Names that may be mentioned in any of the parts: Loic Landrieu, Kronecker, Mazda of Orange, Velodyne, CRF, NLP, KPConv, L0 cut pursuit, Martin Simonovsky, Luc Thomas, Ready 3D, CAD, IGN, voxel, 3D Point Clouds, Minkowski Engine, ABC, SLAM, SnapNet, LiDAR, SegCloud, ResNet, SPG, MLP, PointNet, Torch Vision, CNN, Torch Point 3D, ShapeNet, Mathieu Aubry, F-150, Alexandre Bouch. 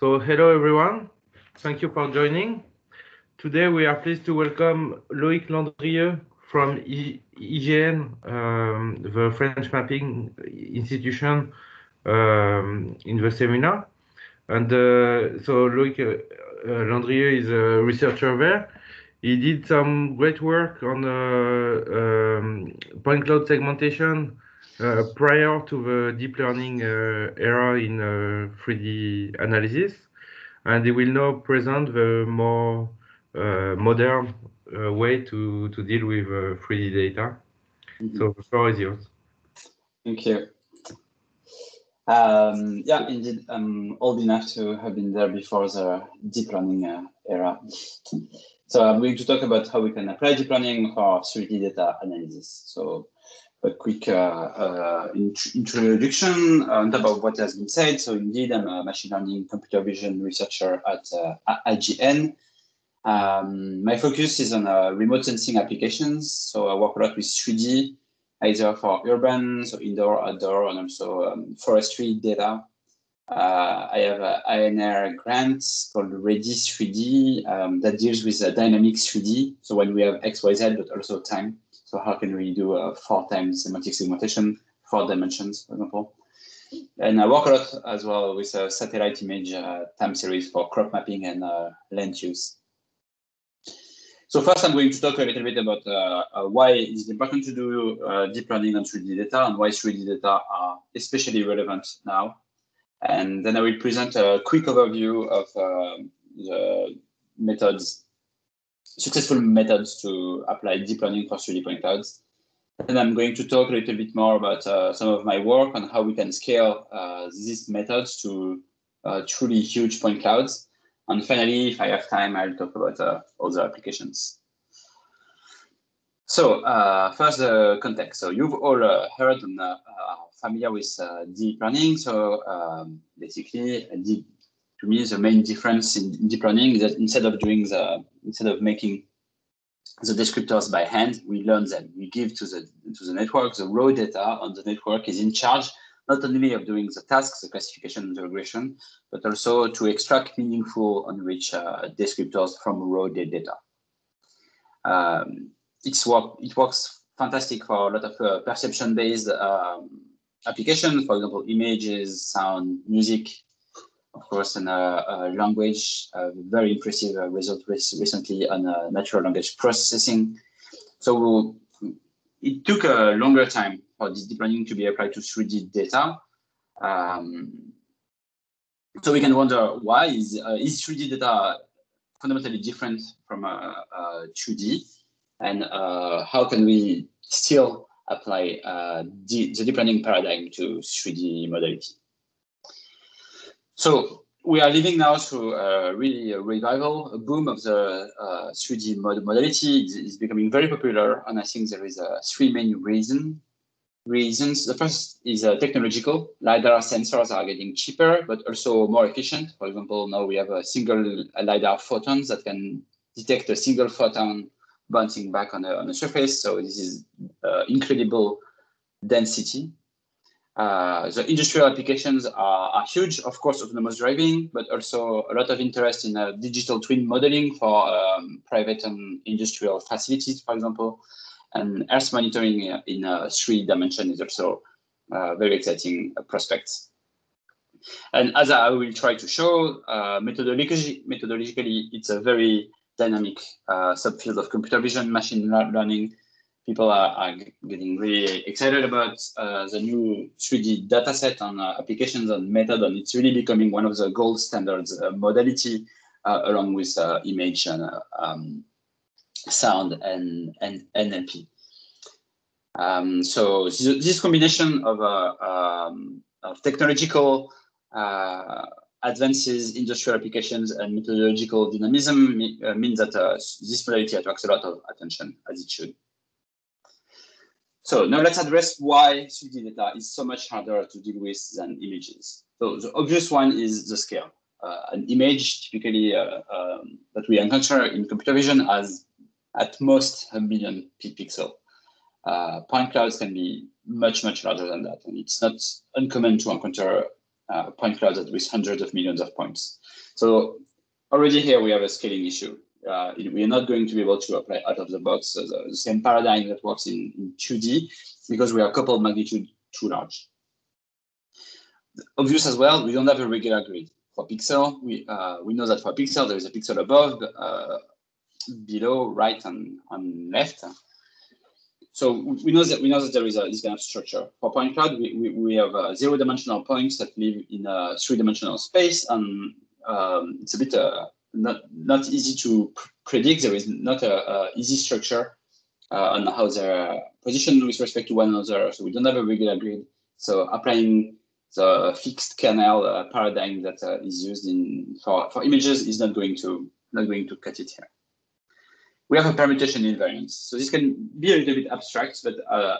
So hello everyone, thank you for joining. Today we are pleased to welcome Loic Landrieu from IGN, the French mapping institution, in the seminar. And so Loic Landrieu is a researcher there. He did some great work on point cloud segmentation prior to the deep learning era in 3D analysis, and he will now present the more modern way to deal with 3D data. Mm-hmm. So the floor is yours. Thank you. Yeah, indeed, I'm old enough to have been there before the deep learning era. So I'm going to talk about how we can apply deep learning for 3D data analysis. So a quick introduction about what has been said. So indeed, I'm a machine learning computer vision researcher at IGN. My focus is on remote sensing applications. So I work a lot with 3D, either for urban, so indoor, outdoor, and also forestry data. I have an INR grant called Ready 3D that deals with dynamic 3D. So when we have X, Y, Z, but also time. So how can we do 4 times semantic segmentation, 4 dimensions, for example. And I work a lot as well with a satellite image time series for crop mapping and land use. So first, I'm going to talk a little bit about why it's important to do deep learning on 3D data and why 3D data are especially relevant now. And then I will present a quick overview of the methods, successful methods to apply deep learning for 3D point clouds. And I'm going to talk a little bit more about some of my work on how we can scale these methods to truly huge point clouds. And finally, if I have time, I'll talk about other applications. So first, the context. So you've all heard and are familiar with deep learning. So basically, to me, the main difference in deep learning is that instead of making the descriptors by hand, we learn them. We give to the network the raw data, and the network is in charge not only of doing the tasks, the classification, and the regression, but also to extract meaningful and rich descriptors from raw data. It works fantastic for a lot of perception-based applications, for example, images, sound, music, of course, and language. Very impressive result recently on natural language processing. So it took a longer time for this deep learning to be applied to 3D data. So we can wonder, why is 3D data fundamentally different from 2D? And how can we still apply the deep learning paradigm to 3D modality? So we are living now through really a revival, a boom of the 3D modality. It's becoming very popular, and I think there is 3 main reasons. The first is technological. LiDAR sensors are getting cheaper, but also more efficient. For example, now we have a single LiDAR photons that can detect a single photon bouncing back on the surface. So this is incredible density. The industrial applications are huge, of course, autonomous driving, but also a lot of interest in digital twin modeling for private and industrial facilities, for example. And Earth monitoring in 3 dimensions is also very exciting prospects. And as I will try to show, methodologically, it's a very dynamic subfield of computer vision, machine learning. People are getting really excited about the new 3D dataset on applications and method, and it's really becoming one of the gold standards modality along with image and sound and NLP. So this combination of technological advances, industrial applications, and methodological dynamism means that this modality attracts a lot of attention, as it should. So now let's address why 3D data is so much harder to deal with than images. So the obvious one is the scale. An image typically that we encounter in computer vision has at most 1 million pixels. Point clouds can be much, much larger than that, and it's not uncommon to encounter point clouds with hundreds of millions of points. So already here we have a scaling issue. We are not going to be able to apply out of the box the same paradigm that works in 2D because we are a couple of magnitude too large. Obvious as well, we don't have a regular grid. For pixel, we know that for pixel, there is a pixel above, below, right, and left. So we know that there is this kind of structure. For point cloud, we have zero-dimensional points that live in a three-dimensional space, and it's a bit not easy to predict. There is not a easy structure on how they're positioned with respect to one another. So we don't have a regular grid. So applying the fixed kernel paradigm that is used for images is not going to cut it here. We have a permutation invariance. So this can be a little bit abstract, but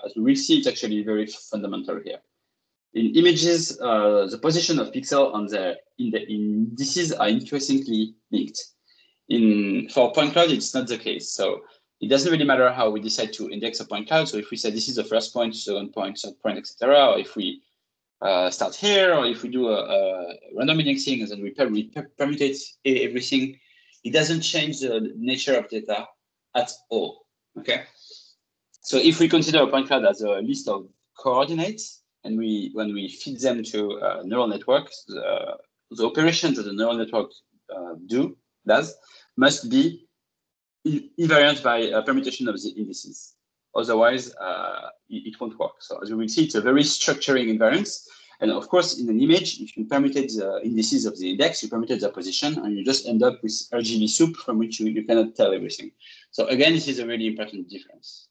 as we will see, it's actually very fundamental here. In images, the position of pixels on the indices are increasingly linked. For point cloud, it's not the case. So it doesn't really matter how we decide to index a point cloud. So if we say this is the first point, second point, third point, etc., or if we start here, or if we do a random indexing and then we permutate everything, it doesn't change the nature of data at all. Okay, so if we consider a point cloud as a list of coordinates, and when we feed them to neural networks, the operations that the neural network does must be invariant by permutation of the indices. Otherwise, it won't work. So as we will see, it's a very structuring invariance. And of course, in an image, if you permutate the indices of the index, you permutate the position, and you just end up with RGB soup from which you cannot tell everything. So again, this is a really important difference.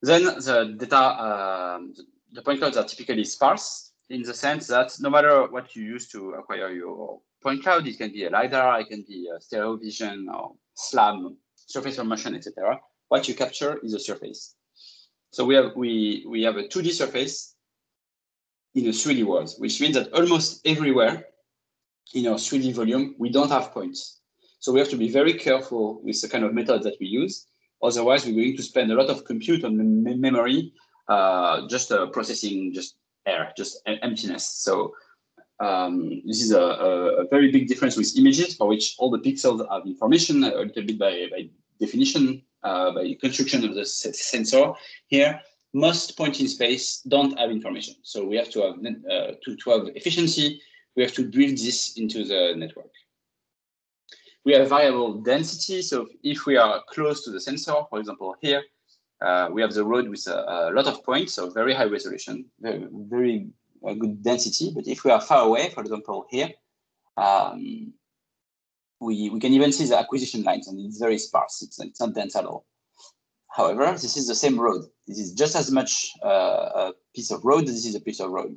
Then the data, the point clouds are typically sparse in the sense that no matter what you use to acquire your point cloud, it can be a LiDAR, it can be a stereo vision or SLAM, surface formation, etc. What you capture is a surface. So we have a 2D surface in a 3D world, which means that almost everywhere in our 3D volume, we don't have points. So we have to be very careful with the kind of method that we use. Otherwise, we're going to spend a lot of compute on memory, processing just air, just emptiness. So this is a very big difference with images, for which all the pixels have information, a little bit by definition, by construction of the sensor here. Most points in space don't have information, so we have to have efficiency. We have to build this into the network. We have variable density, so if we are close to the sensor, for example, here we have the road with a lot of points, so very high resolution, very good density. But if we are far away, for example, here, we can even see the acquisition lines, and it's very sparse. It's not dense at all. However, this is the same road. This is just as much a piece of road as this is a piece of road.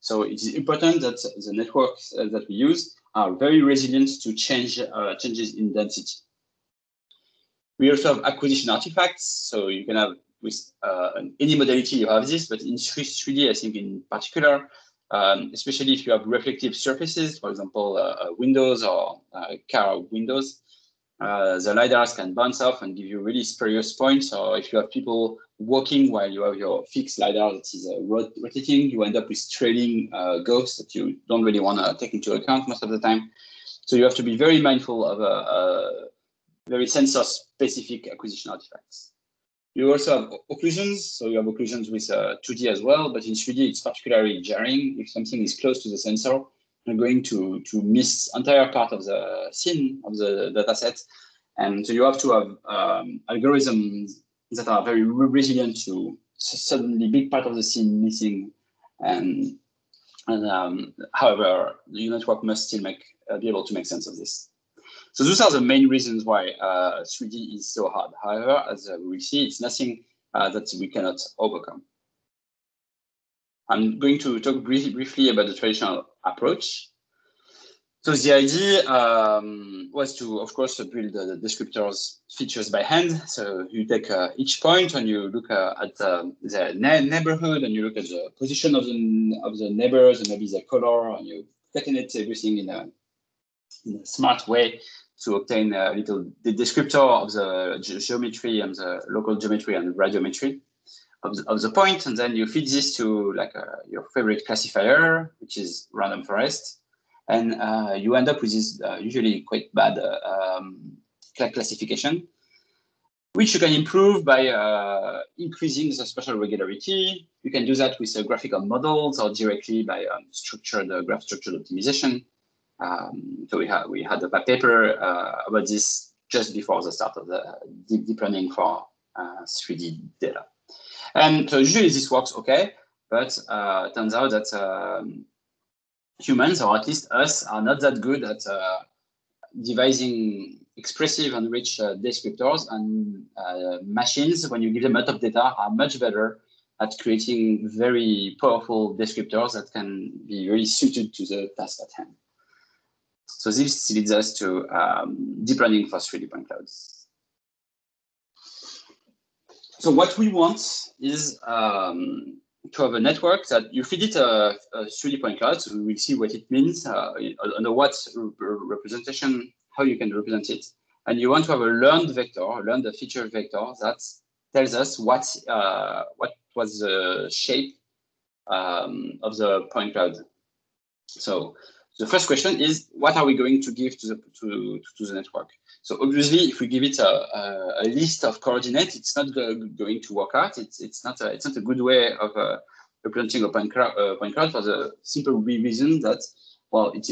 So it is important that the networks that we use are very resilient to changes in density. We also have acquisition artifacts. So you can have with any modality you have this, but in 3D, I think in particular, especially if you have reflective surfaces, for example, windows or car windows, the LiDARs can bounce off and give you really spurious points. Or if you have people walking while you have your fixed LiDAR that is rotating, you end up with trailing ghosts that you don't really want to take into account most of the time. So you have to be very mindful of very sensor-specific acquisition artifacts. You also have occlusions. So you have occlusions with 2D as well, but in 3D, it's particularly jarring. If something is close to the sensor, you're going to miss entire part of the scene of the data set. And so you have to have algorithms that are very resilient to suddenly big part of the scene missing. And however, the network must still be able to make sense of this. So those are the main reasons why 3D is so hard. However, as we will see, it's nothing that we cannot overcome. I'm going to talk briefly about the traditional approach. So the idea was to, of course, build the descriptors features by hand. So you take each point and you look at the neighborhood, and you look at the position of the neighbors and maybe the color, and you concatenate everything in a smart way to obtain a little descriptor of the geometry and the local geometry and radiometry. of the point, and then you feed this to like your favorite classifier, which is random forest, and you end up with this usually quite bad classification, which you can improve by increasing the spatial regularity. You can do that with graphical models or directly by graph structured optimization. So we had a paper about this just before the start of the deep learning for 3D data. And so usually this works okay, but turns out that humans, or at least us, are not that good at devising expressive and rich descriptors, and machines, when you give them a lot of data, are much better at creating very powerful descriptors that can be really suited to the task at hand. So this leads us to deep learning for 3D point clouds. So what we want is to have a network that you feed it a 3D point cloud. So we will see what it means under what representation, how you can represent it. And you want to have a learned vector, learned feature vector that tells us what was the shape of the point cloud. So the first question is, what are we going to give to the network? So obviously, if we give it a list of coordinates, it's not going to work out. It's not a good way of representing a point cloud for the simple reason that, well, it's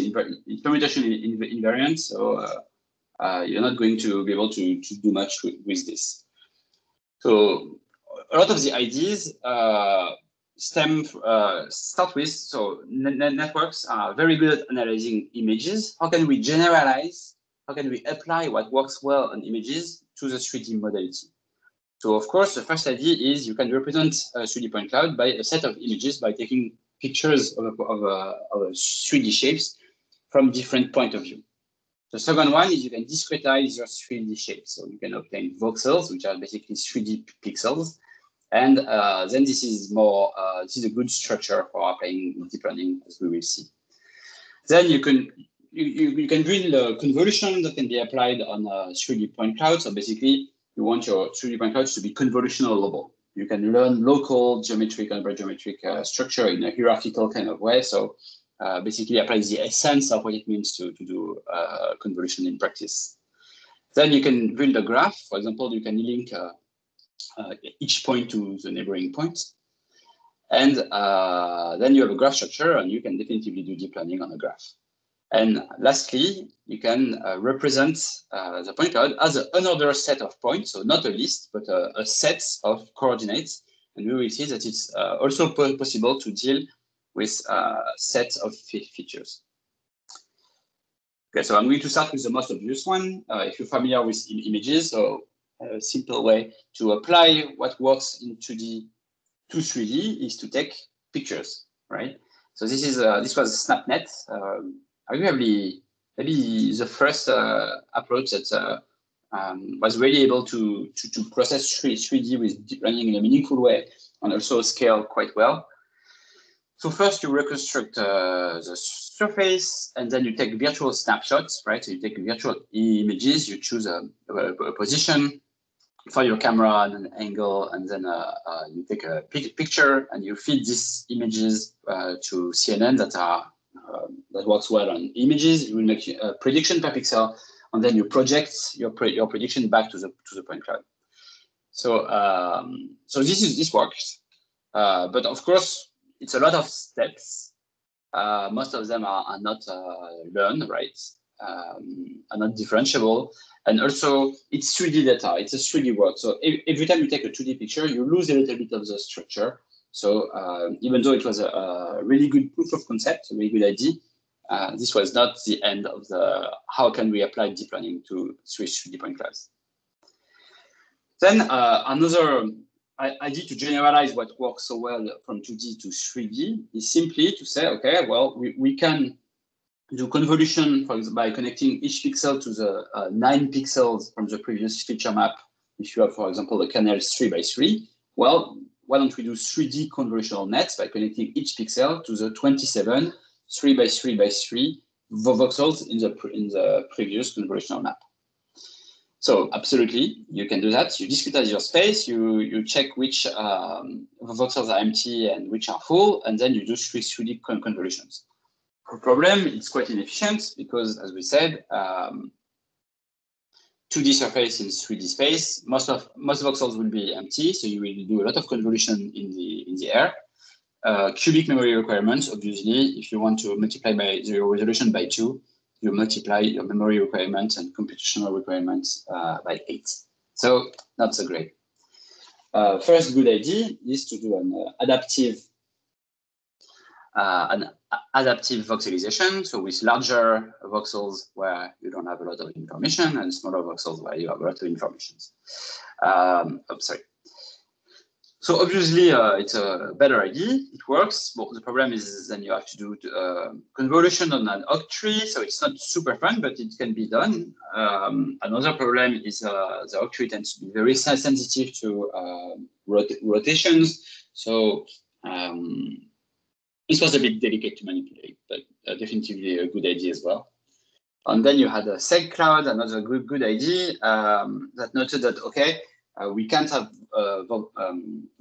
permutation invariant, so you're not going to be able to do much with this. So a lot of the ideas start with, so networks are very good at analyzing images. How can we generalize? How can we apply what works well on images to the 3D modality? So of course, the first idea is you can represent a 3D point cloud by a set of images by taking pictures of 3D shapes from different point of view. The second one is you can discretize your 3D shapes. So you can obtain voxels, which are basically 3D pixels. And then this is a good structure for applying deep learning, as we will see. Then you can build a convolution that can be applied on a 3D point cloud. So basically you want your 3D point clouds to be convolutional-able. You can learn local geometric and parageometric structure in a hierarchical kind of way. So basically apply the essence of what it means to do convolution in practice. Then you can build a graph. For example, you can link each point to the neighboring point. And then you have a graph structure, and you can definitively do deep learning on a graph. And lastly, you can represent the point cloud as another set of points, so not a list, but a set of coordinates. And we will see that it's also possible to deal with sets of features. Okay, so I'm going to start with the most obvious one. If you're familiar with images, so a simple way to apply what works in 2D to 3D is to take pictures, right? So this was SnapNet. Arguably, maybe the first approach that was really able to process 3D with deep learning in a meaningful way and also scale quite well. So first, you reconstruct the surface, and then you take virtual snapshots, right? So you take virtual images, you choose a position for your camera and an angle, and then you take a picture, and you feed these images to CNN that works well on images. You will make a prediction per pixel, and then you project your prediction back to the point cloud. So this works, but of course it's a lot of steps. Most of them are not learned, right? Are not differentiable, and also it's 3D data. It's a 3D work. So every time you take a 2D picture, you lose a little bit of the structure. So even though it was a really good proof of concept, a really good idea, this was not the end of the how can we apply deep learning to 3D point clouds. Then another idea to generalize what works so well from 2D to 3D is simply to say, okay, well, we can do convolution, for example, by connecting each pixel to the 9 pixels from the previous feature map. If you have, for example, a kernel 3x3, well, why don't we do 3D convolutional nets by connecting each pixel to the 27 3x3x3 voxels in the previous convolutional map? So absolutely, you can do that. You discretize your space, you check which voxels are empty and which are full, and then you do 3D convolutions. The problem, it's quite inefficient because, as we said, 2D surface in 3D space, most voxels will be empty, so you will do a lot of convolution in the air. Cubic memory requirements, obviously, if you want to multiply by your resolution by 2, you multiply your memory requirements and computational requirements by 8. So not so great. First good idea is to do an adaptive voxelization. So with larger voxels where you don't have a lot of information and smaller voxels where you have a lot of information. So obviously it's a better idea. It works, but the problem is then you have to do convolution on an oct tree. So it's not super fun, but it can be done. Another problem is the oct tree tends to be very sensitive to rotations. So this was a bit delicate to manipulate, but definitely a good idea as well. And then you had a SegCloud, another good idea that noted that, okay, we can't have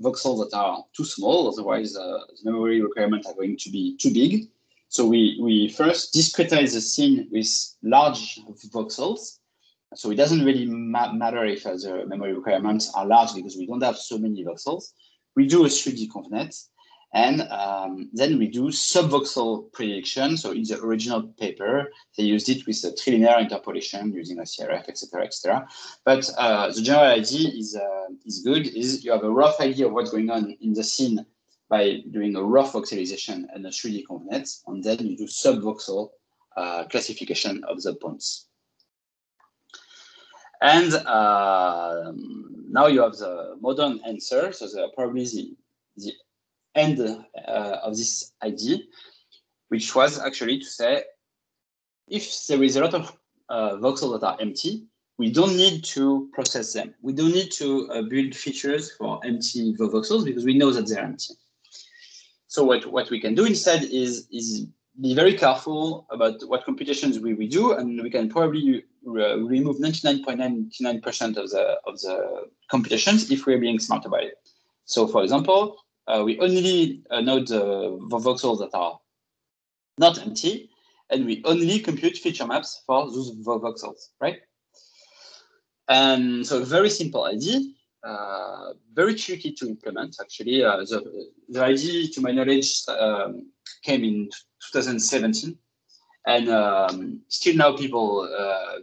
voxels that are too small, otherwise the memory requirements are going to be too big. So we first discretize the scene with large voxels. So it doesn't really matter if the memory requirements are large because we don't have so many voxels. We do a 3D ConvNet, and then we do subvoxel prediction. So in the original paper, they used it with a trilinear interpolation using a CRF, etc., etc. But the general idea is good. Is you have a rough idea of what's going on in the scene by doing a rough voxelization and a 3D ConvNet, and then you do subvoxel classification of the points. And now you have the modern answer. So there are probably the end of this idea, which was actually to say, if there is a lot of voxels that are empty, we don't need to process them. We don't need to build features for empty voxels because we know that they're empty. So what we can do instead is be very careful about what computations we do, and we can probably remove 99.99% of the computations if we're being smart about it. So for example, we only note the voxels that are not empty, and we only compute feature maps for those voxels, right? And so very simple idea, very tricky to implement, actually. The idea, to my knowledge, came in 2017, and still now people,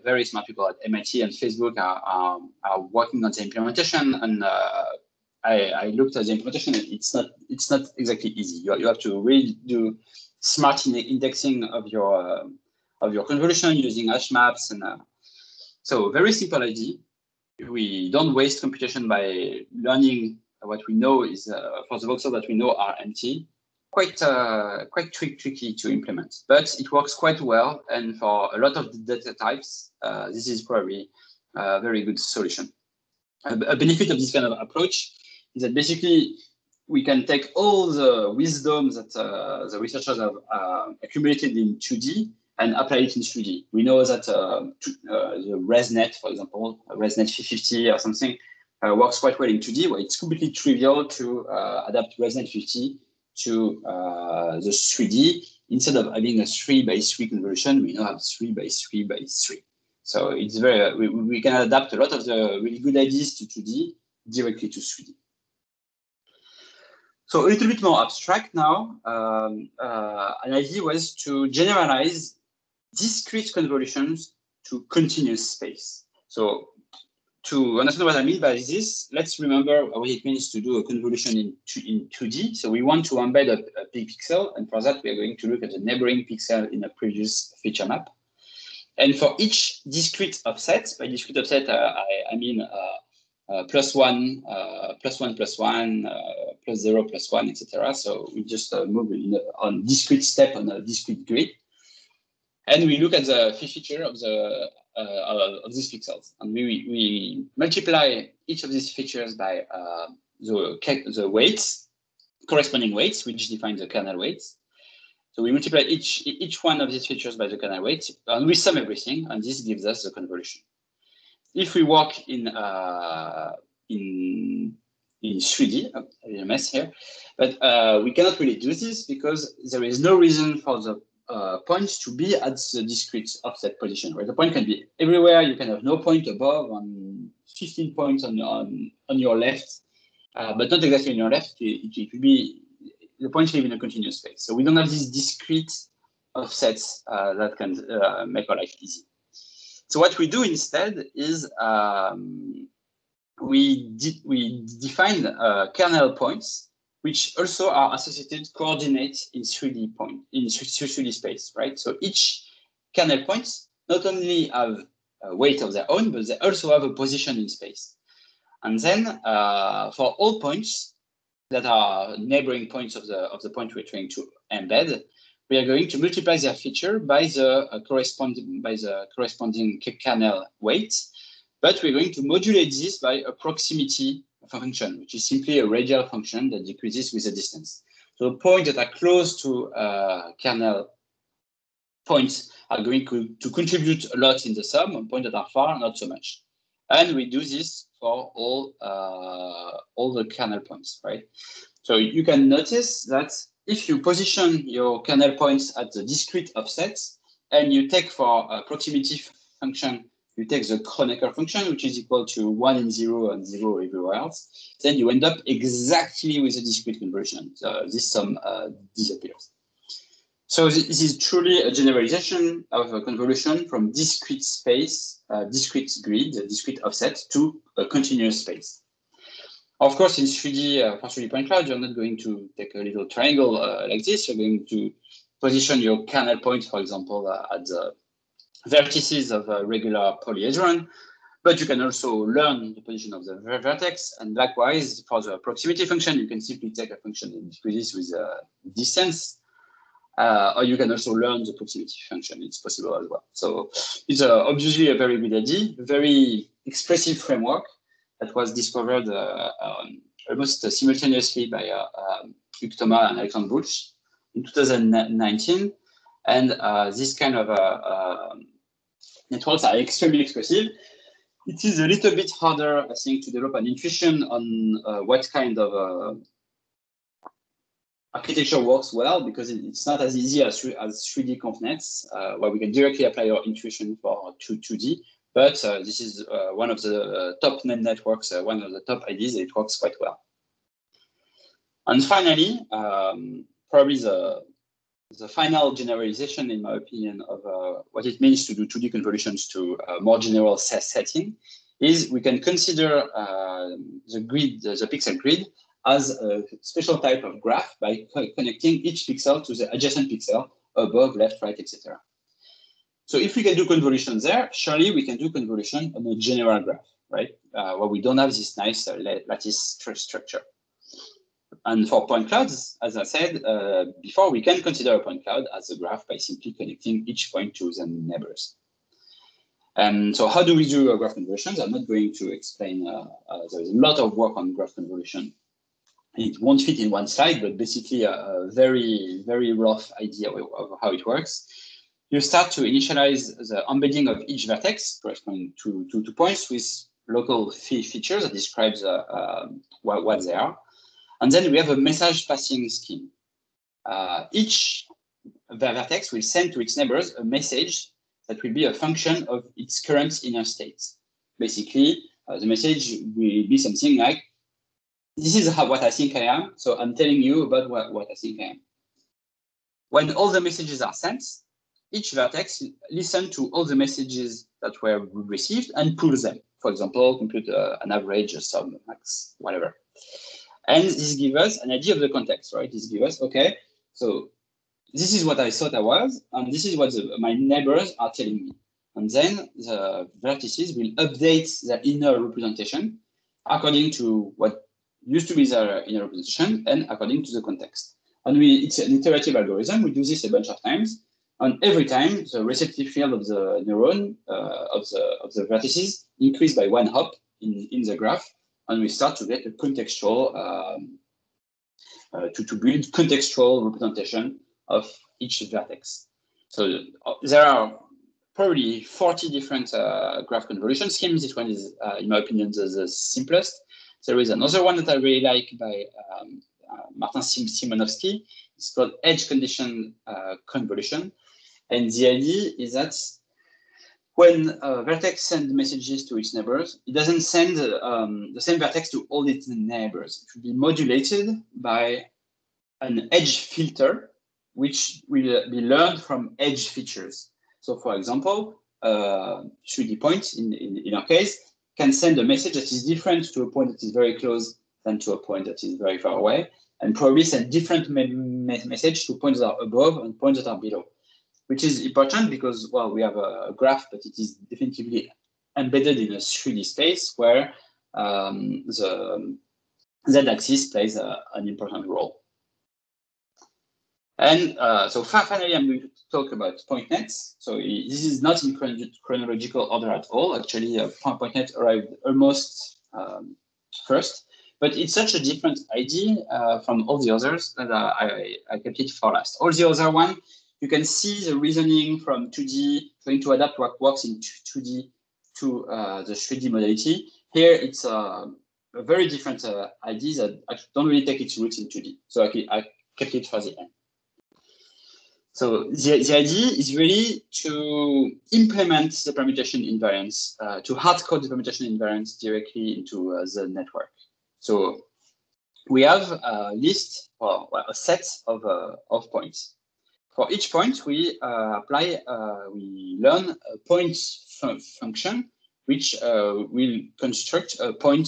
very smart people at MIT and Facebook are working on the implementation, and I looked at the implementation, and it's not exactly easy. You have to really do smart indexing of your convolution using hash maps, and so very simple idea. We don't waste computation by learning what we know is for the voxels that we know are empty. Quite tricky to implement, but it works quite well, and for a lot of the data types, this is probably a very good solution. A benefit of this kind of approach is that basically we can take all the wisdom that the researchers have accumulated in 2D and apply it in 3D. We know that the ResNet, for example, ResNet 50 or something, works quite well in 2D, where it's completely trivial to adapt ResNet 50 to the 3D. Instead of having a 3 by 3 convolution, we now have 3 by 3 by 3. So it's we can adapt a lot of the really good ideas to 2D directly to 3D. So a little bit more abstract now, an idea was to generalize discrete convolutions to continuous space. So to understand what I mean by this, let's remember what it means to do a convolution in 2D. So we want to embed a pixel, and for that, we are going to look at the neighboring pixel in a previous feature map. And for each discrete offset, by discrete offset, I mean +1, +1, +1, +0, +1, etc. So we just move on discrete step on a discrete grid, and we look at the feature of the of these pixels, and we multiply each of these features by the weights, corresponding weights, which define the kernel weights. So we multiply each one of these features by the kernel weight, and we sum everything, and this gives us the convolution. If we work in 3D, a mess here, but we cannot really do this because there is no reason for the points to be at the discrete offset position, where the point can be everywhere. You can have no point above and 15 points on your left, but not exactly on your left. It will be the points live in a continuous space. So we don't have these discrete offsets that can make our life easy. So what we do instead is we define kernel points, which also are associated coordinates in 3D point in 3D space, right? So each kernel points not only have a weight of their own, but they also have a position in space. And then for all points that are neighboring points of the point we're trying to embed, we are going to multiply their feature by the corresponding kernel weight. But we're going to modulate this by a proximity function, which is simply a radial function that decreases with the distance. So points that are close to kernel points are going to contribute a lot in the sum, and points that are far, not so much. And we do this for all the kernel points, right? So you can notice that if you position your kernel points at the discrete offsets, and you take for a proximity function, you take the Kronecker function, which is equal to 1 and 0 and 0 everywhere else, then you end up exactly with a discrete conversion. So this sum disappears. So this is truly a generalization of a convolution from discrete space, discrete grid, discrete offset to a continuous space. Of course, in 3D, for 3D point cloud, you're not going to take a little triangle like this. You're going to position your kernel point, for example, at the vertices of a regular polyhedron, but you can also learn the position of the vertex. And likewise, for the proximity function, you can simply take a function that decreases with distance, or you can also learn the proximity function. It's possible as well. So it's obviously a very good idea, very expressive framework that was discovered almost simultaneously by Luc Thomas and Alexandre Bouch in 2019. And this kind of networks are extremely expressive. It is a little bit harder, I think, to develop an intuition on what kind of architecture works well, because it's not as easy as 3D conf nets, where we can directly apply our intuition for 2D. But this is one of the top net networks, one of the top ideas. It works quite well. And finally, probably the final generalization, in my opinion, of what it means to do 2D convolutions to a more general setting is we can consider the grid, the pixel grid, as a special type of graph by connecting each pixel to the adjacent pixel above, left, right, etc. So if we can do convolution there, surely we can do convolution on a general graph, right? Where we don't have this nice lattice structure. And for point clouds, as I said before, we can consider a point cloud as a graph by simply connecting each point to the neighbors. And so how do we do graph convolutions? I'm not going to explain. There's a lot of work on graph convolution. It won't fit in one slide, but basically a very, very rough idea of how it works. You start to initialize the embedding of each vertex corresponding to 2 points with local features that describes what they are. And then we have a message passing scheme. Each vertex will send to its neighbors a message that will be a function of its current inner state. Basically, the message will be something like, this is what I think I am, so I'm telling you about what I think I am. When all the messages are sent, each vertex listens to all the messages that were received and pulls them. For example, compute an average, a sum, max, whatever. And this gives us an idea of the context, right? This gives us, okay, so this is what I thought I was, and this is what my neighbors are telling me. And then the vertices will update their inner representation according to what used to be their inner representation and according to the context. And it's an iterative algorithm. We do this a bunch of times. And every time, the receptive field of the neuron, of the vertices, increased by 1 hop in the graph. And we start to get a contextual, to build contextual representation of each vertex. So there are probably 40 different graph convolution schemes. This one is, in my opinion, the simplest. There is another one that I really like by Martin Simonovsky. It's called edge condition convolution. And the idea is that when a vertex sends messages to its neighbors, it doesn't send the same vertex to all its neighbors. It should be modulated by an edge filter, which will be learned from edge features. So for example, 3D point, in our case, can send a message that is different to a point that is very close than to a point that is very far away, and probably send different message to points that are above and points that are below, which is important because, well, we have a graph, but it is definitively embedded in a 3D space where the z-axis plays an important role. And so finally, I'm going to talk about PointNet. So this is not in chronological order at all. Actually, PointNet arrived almost first, but it's such a different idea from all the others that I kept it for last. All the other one, you can see the reasoning from 2D, trying to adapt what works in 2D to the 3D modality. Here, it's a very different idea that I don't really take its roots in 2D. So I kept it for the end. So the idea is really to implement the permutation invariance, to hard code the permutation invariance directly into the network. So we have a list or a set of points. For each point, we we learn a point function, which will construct a point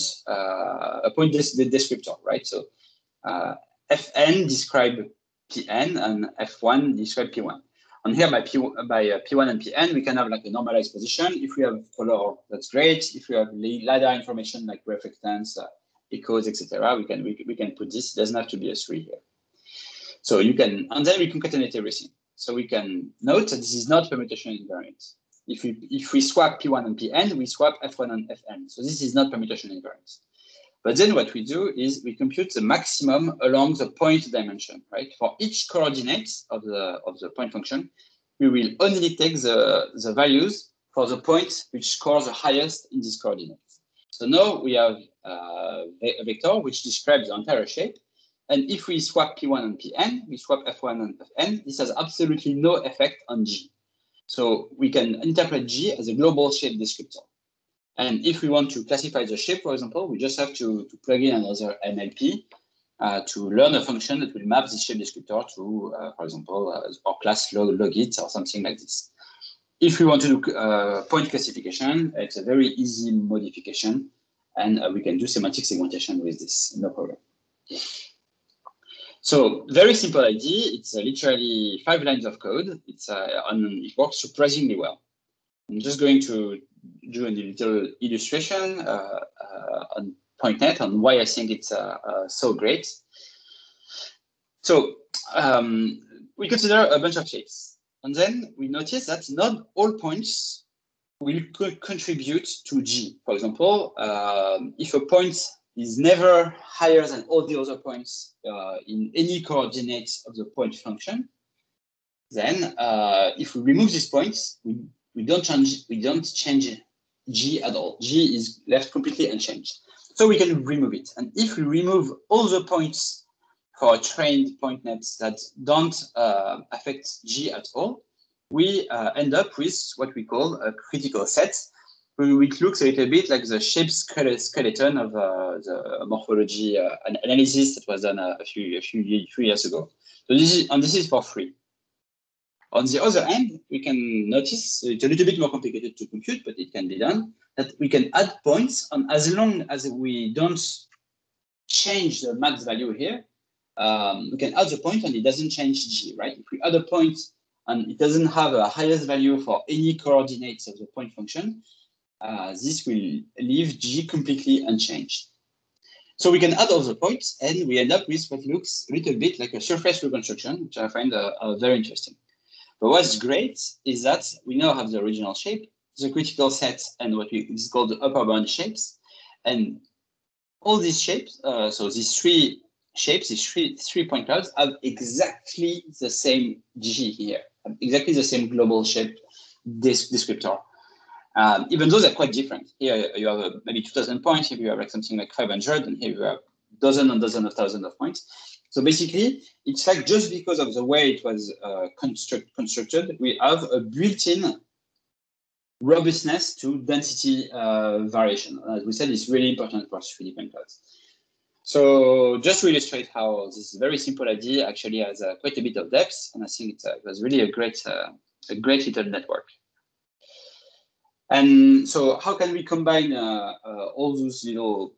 descriptor, right? So Fn describe Pn and F1 describe P1. And here by P1 and Pn, we can have like a normalized position. If we have color, that's great. If we have LiDAR information like reflectance, echoes, etc., we can put this. It doesn't have to be a 3 here. So you can, and then we concatenate everything. So we can note that this is not permutation invariant. If we swap P1 and Pn, we swap F1 and Fn. So this is not permutation invariant. But then what we do is we compute the maximum along the point dimension, right? For each coordinate of the point function, we will only take the values for the point which scores the highest in these coordinates. So now we have a vector which describes the entire shape. And if we swap P1 and Pn, we swap F1 and Fn, this has absolutely no effect on G. So we can interpret G as a global shape descriptor. And if we want to classify the shape, for example, we just have to plug in another MLP to learn a function that will map this shape descriptor to, for example, our class logit or something like this. If we want to do point classification, it's a very easy modification, and we can do semantic segmentation with this, no problem. So very simple idea. It's literally 5 lines of code. It's and it works surprisingly well. I'm just going to do a little illustration on PointNet on why I think it's so great. So we consider a bunch of shapes, and then we notice that not all points will contribute to G. For example, if a point is never higher than all the other points in any coordinates of the point function, then if we remove these points, we don't change G at all. G is left completely unchanged. So we can remove it. And if we remove all the points for trained point nets that don't affect G at all, we end up with what we call a critical set, which looks a little bit like the shape skeleton of the morphology analysis that was done a few years ago. So this is for free. On the other hand, we can notice it's a little bit more complicated to compute, but it can be done, that we can add points, and as long as we don't change the max value here, we can add the point and it doesn't change G, right? If we add a point and it doesn't have a highest value for any coordinates of the point function, this will leave G completely unchanged. So we can add all the points, and we end up with what looks a little bit like a surface reconstruction, which I find very interesting. But what's great is that we now have the original shape, the critical set, and what is called the upper bound shapes. And all these shapes, so these 3 shapes, these three point clouds, have exactly the same G here, exactly the same global shape descriptor. Even though they're quite different. Here you have maybe 2,000 points, here you have like something like 500, and here you have dozens and dozens of thousands of points. So basically, it's like just because of the way it was constructed, we have a built-in robustness to density variation. As we said, it's really important for 3D point clouds. So just to illustrate how this very simple idea actually has quite a bit of depth, and I think it was really a great little network. And so how can we combine all those little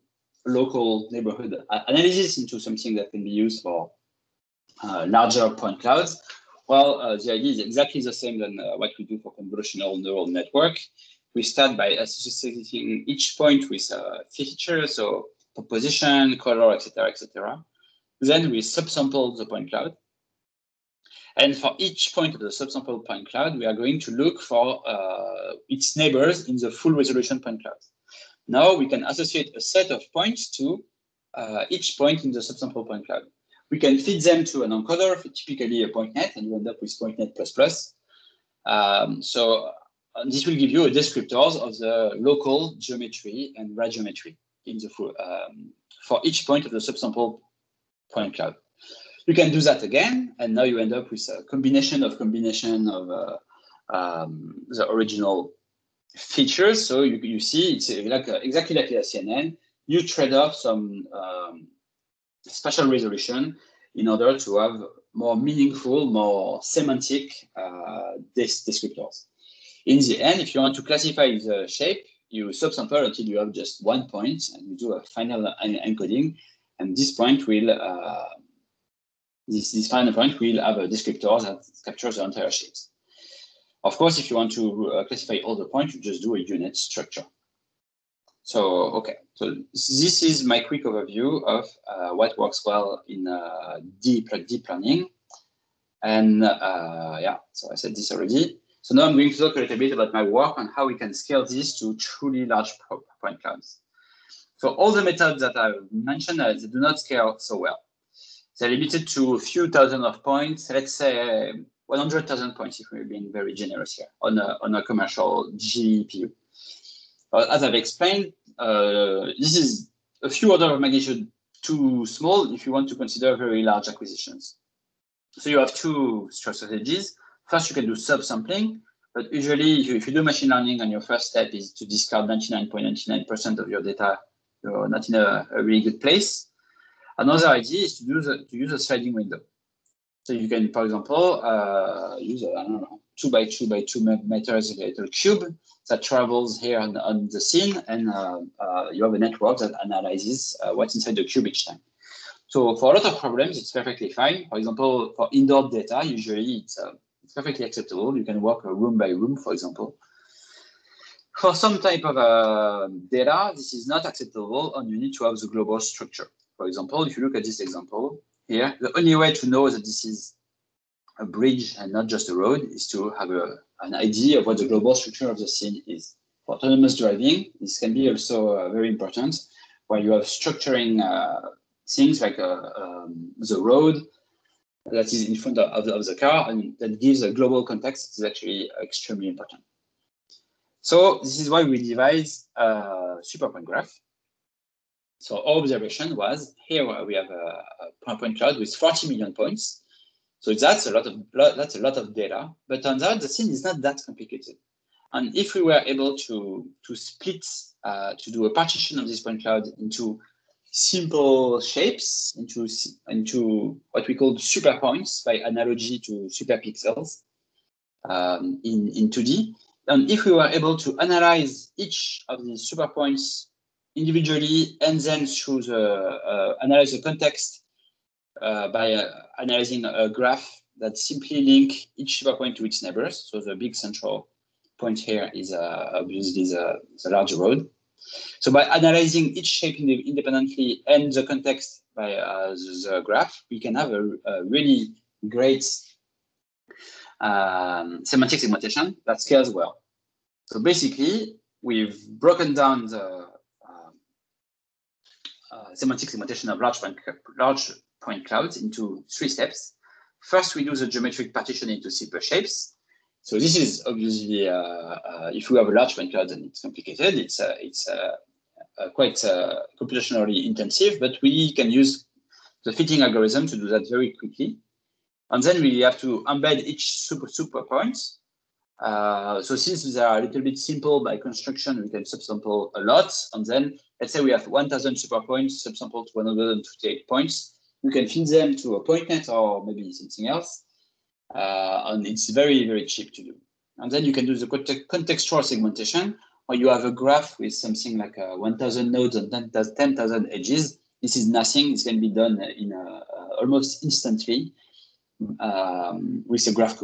local neighborhood analysis into something that can be used for larger point clouds? Well, the idea is exactly the same than what we do for convolutional neural network. We start by associating each point with a feature, so position, color, etc., etc. Then we subsample the point cloud. And for each point of the subsample point cloud, we are going to look for its neighbors in the full resolution point cloud. Now we can associate a set of points to each point in the subsample point cloud. We can feed them to an encoder, typically a PointNet, and you end up with PointNet++. So this will give you a descriptors of the local geometry and radiometry in the full, for each point of the subsample point cloud. You can do that again, and now you end up with a combination of the original features. So you see it's like exactly like a CNN. You trade off some spatial resolution in order to have more meaningful, more semantic descriptors. In the end, if you want to classify the shape, you subsample until you have just one point, and you do a final encoding. And this point will this final point will have a descriptor that captures the entire shape. Of course, if you want to classify all the points, you just do a unit structure. So, okay, so this is my quick overview of what works well in deep learning. And yeah, so I said this already. So now I'm going to talk a little bit about my work and how we can scale this to truly large point clouds. So all the methods that I've mentioned, they do not scale so well. They're limited to a few thousand of points, let's say 100,000 points, if we're being very generous here, on a commercial GPU. As I've explained, this is a few orders of magnitude too small if you want to consider very large acquisitions. So you have two strategies. First, you can do subsampling, but usually if you do machine learning and your first step is to discard 99.99% of your data, you're not in a really good place. Another idea is to use a sliding window. So you can, for example, use a, I don't know, 2 by 2 by 2 meters a little cube that travels here on the scene, and you have a network that analyzes what's inside the cube each time. So for a lot of problems, it's perfectly fine. For example, for indoor data, usually it's perfectly acceptable. You can work room by room, for example. For some type of data, this is not acceptable, and you need to have the global structure. For example, if you look at this example here, the only way to know that this is a bridge and not just a road is to have an idea of what the global structure of the scene is. For autonomous driving, this can be also very important, where you have structuring things like the road that is in front of the car, and that gives a global context is actually extremely important. So this is why we devised a superpoint graph. So our observation was, here we have a point cloud with 40 million points. So that's a lot of data, but turns out the scene is not that complicated. And if we were able to split, to do a partition of this point cloud into simple shapes, into what we call super points by analogy to super pixels in 2D. And if we were able to analyze each of these super points individually, and then through the analyze the context by analyzing a graph that simply link each super point to its neighbors. So the big central point here is obviously the large road. So by analyzing each shape independently and the context by the graph, we can have a really great semantic segmentation that scales well. So basically, we've broken down the semantic segmentation of large point clouds into three steps. First, we do the geometric partition into simple shapes. So this is obviously, if we have a large point cloud, then it's complicated. It's quite computationally intensive, but we can use the fitting algorithm to do that very quickly. And then we have to embed each super point. So since they are a little bit simple by construction, we can subsample a lot. And then let's say we have 1,000 super points subsampled to 128 points. You can feed them to a PointNet or maybe something else. And it's very, very cheap to do. And then you can do the contextual segmentation, where you have a graph with something like 1,000 nodes and 10,000 edges. This is nothing. This can be done in almost instantly with a graph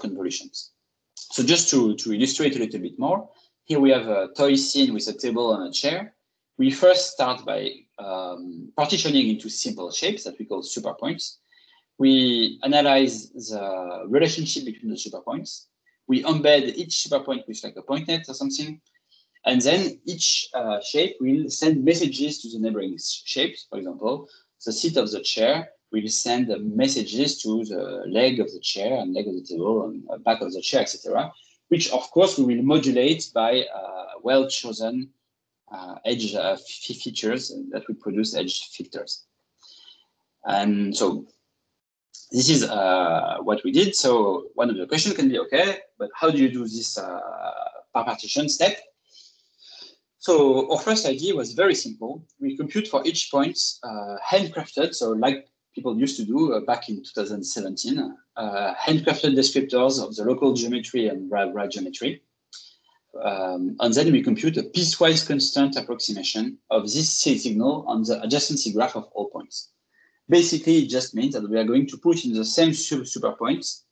convolutions. So just to illustrate a little bit more, here we have a toy scene with a table and a chair. We first start by partitioning into simple shapes that we call super points. We analyze the relationship between the super points. We embed each super point with like a PointNet or something. And then each shape will send messages to the neighboring shapes. For example, the seat of the chair will send messages to the leg of the chair and leg of the table and back of the chair, etc. Which, of course, we will modulate by well-chosen edge features that will produce edge filters. And so this is what we did. So one of the questions can be, okay, but how do you do this partition step? So our first idea was very simple. We compute for each point handcrafted, so like people used to do back in 2017, handcrafted descriptors of the local geometry and right geometry. And then we compute a piecewise constant approximation of this signal on the adjacency graph of all points. Basically, it just means that we are going to put in the same super points,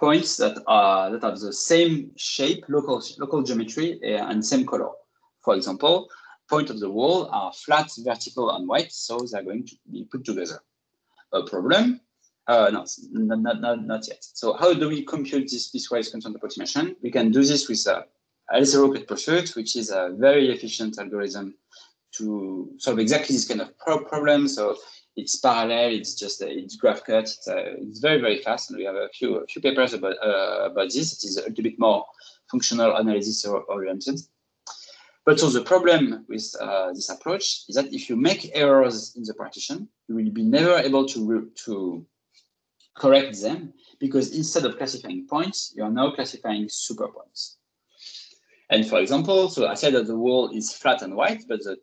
points that are the same shape, local geometry, and same color. For example, points of the wall are flat, vertical, and white, so they are going to be put together. A problem? No, not yet. So how do we compute this piecewise constant approximation? We can do this with L0 cut pursuit, which is a very efficient algorithm to solve exactly this kind of problem. So it's parallel. It's just it's graph cut. It's very, very fast, and we have a few papers about this. It is a little bit more functional analysis oriented. But so the problem with this approach is that if you make errors in the partition, you will be never able to correct them, because instead of classifying points, you are now classifying super points. And for example, so I said that the wall is flat and white, but the